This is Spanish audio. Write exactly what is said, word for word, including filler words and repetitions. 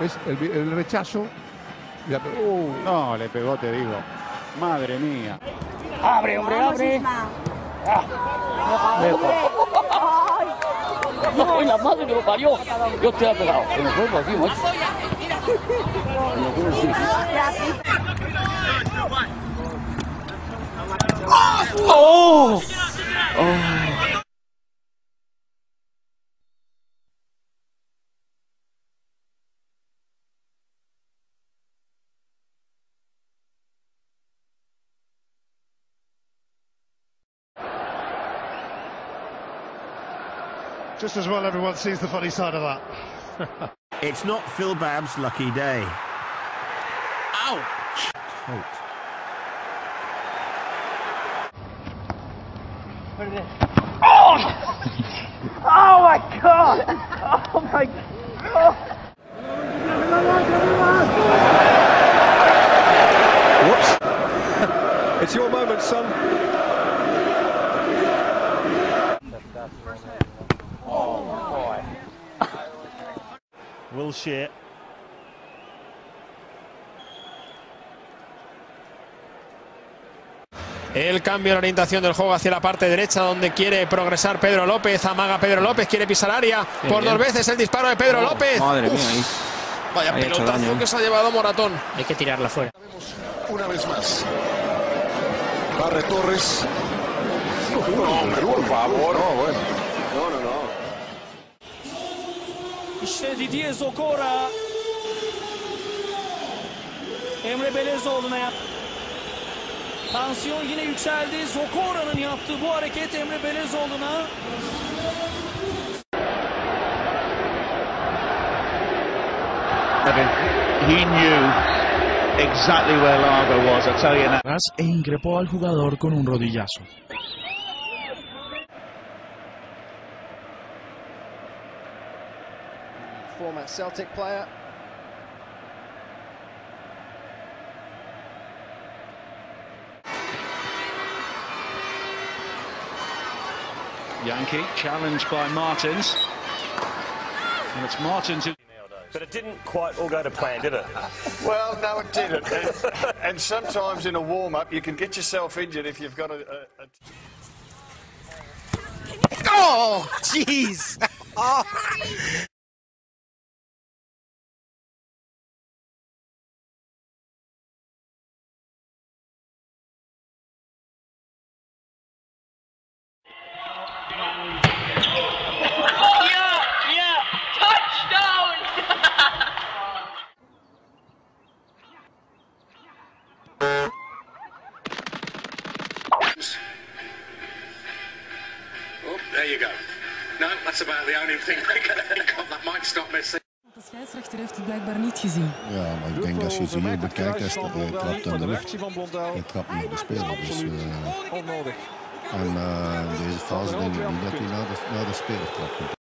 Es el, el rechazo. La... Uh, no, le pegó, te digo. Madre mía. Abre, hombre, abre. No, la madre que lo parió. Yo te he pegado. En el cuerpo aquí, macho. ¡Oh! ¡Oh! Just as well everyone sees the funny side of that. It's not Phil Babb's lucky day. Ouch! Out. Oh! Oh my God! Oh my God! Whoops! It's your moment, son. Oh boy! Willshire. El cambio de orientación del juego hacia la parte derecha, donde quiere progresar Pedro López. Amaga Pedro López, quiere pisar área. Qué por bien. Dos veces el disparo de Pedro oh, López. Madre Uf, mía, ahí. Vaya ahí pelotazo que se ha llevado Moratón. Hay que tirarla fuera. Una vez más. Barre Torres. No, por favor. No, bueno. No, no, no. Didier Zokora. Emre Belezoldna. Tansiyon yine yükseldi. Zokora'nın yaptığı bu hareket Emre Belezoldna. He knew exactly where Lago was. I tell you now. Tras e increpó al jugador con un rodillazo. Former Celtic player. Yankee challenged by Martins, and it's Martins who... But it didn't quite all go to plan, did it? Well, no, it didn't. And, and sometimes in a warm-up you can get yourself injured if you've got a... a, a... Oh, jeez! Oh. Het scheidsrechter heeft het blijkbaar niet gezien. Ja, maar ik denk als je ze hier bekijkt, hij trapt in de lucht. Hij trapt naar de speler. Dus, uh, en uh, deze fase denk ik niet dat hij naar de, naar de speler trapt.